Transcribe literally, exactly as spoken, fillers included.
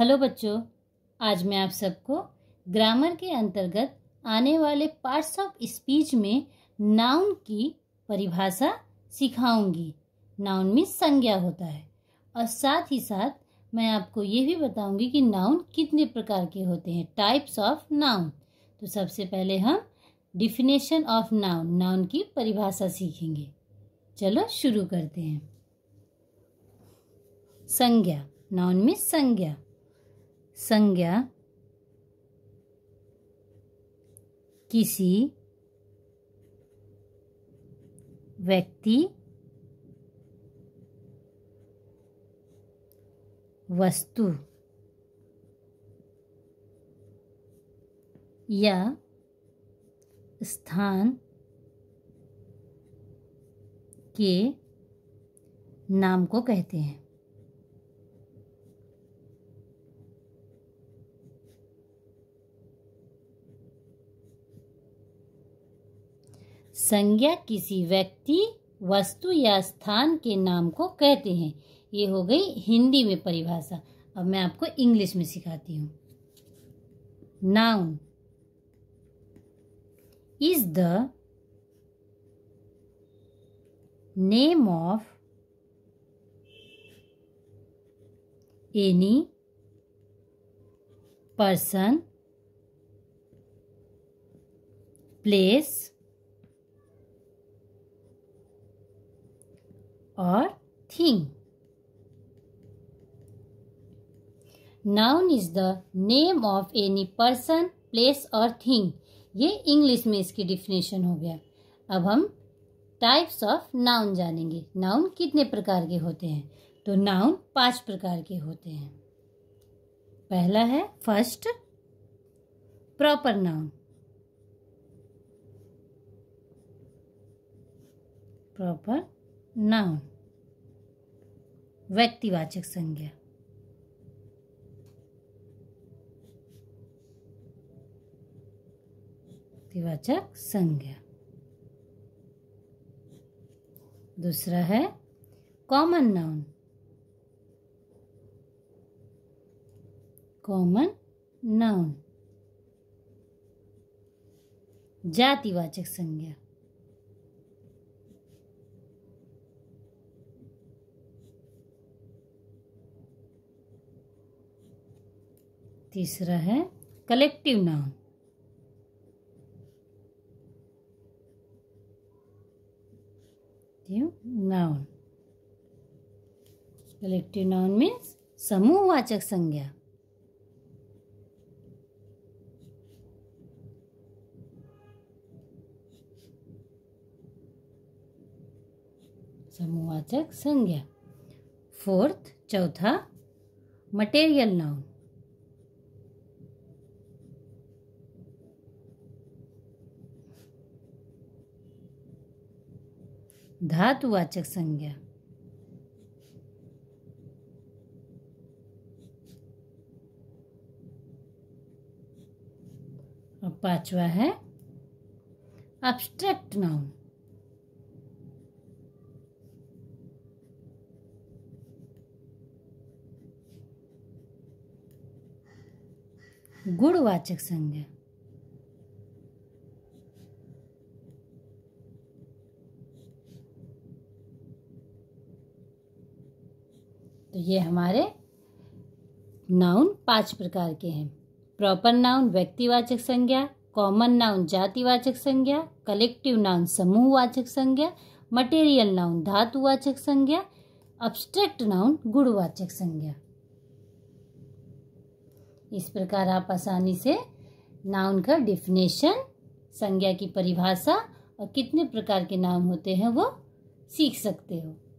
Hello बच्चों, आज मैं आप सबको ग्रामर के अंतर्गत आने वाले पार्ट्स ऑफ स्पीच में नाउन की परिभाषा सिखाऊंगी। नाउन में संज्ञा होता है और साथ ही साथ मैं आपको ये भी बताऊंगी कि नाउन कितने प्रकार के होते हैं, टाइप्स ऑफ नाउन। तो सबसे पहले हम डिफिनेशन ऑफ नाउन, नाउन की परिभाषा सीखेंगे। चलो शुरू करते हैं। संज्ञा, नाउन में संज्ञा। संज्ञा किसी व्यक्ति, वस्तु या स्थान के नाम को कहते हैं। संज्ञा किसी व्यक्ति, वस्तु या स्थान के नाम को कहते हैं। ये हो गई हिंदी में परिभाषा। अब मैं आपको इंग्लिश में सिखाती हूँ। Noun is the name of any person, place और thing. Noun is the name of any person, place और थिंग। ये इंग्लिश में इसकी डिफिनेशन हो गया। अब हम टाइप्स ऑफ नाउन जानेंगे। नाउन कितने प्रकार के होते हैं? तो नाउन पांच प्रकार के होते हैं। पहला है first proper noun. Proper noun व्यक्तिवाचक संज्ञा। व्यक्तिवाचक संज्ञा। दूसरा है कॉमन नाउन। कॉमन नाउन जातिवाचक संज्ञा। तीसरा है collective noun. Noun collective noun means समूहवाचक संज्ञा। समूहवाचक संज्ञा। फोर्थ, चौथा मटेरियल नाउन। धातुवाचक संज्ञा। और पांचवा है एब्स्ट्रैक्ट नाउन। गुणवाचक संज्ञा। तो ये हमारे नाउन पांच प्रकार के हैं। प्रॉपर नाउन व्यक्तिवाचक संज्ञा, कॉमन नाउन जातिवाचक संज्ञा, कलेक्टिव नाउन समूहवाचक संज्ञा, मटेरियल नाउन धातुवाचक संज्ञा, एब्स्ट्रैक्ट नाउन गुणवाचक संज्ञा। इस प्रकार आप आसानी से नाउन का डिफिनेशन, संज्ञा की परिभाषा और कितने प्रकार के नाम होते हैं वो सीख सकते हो।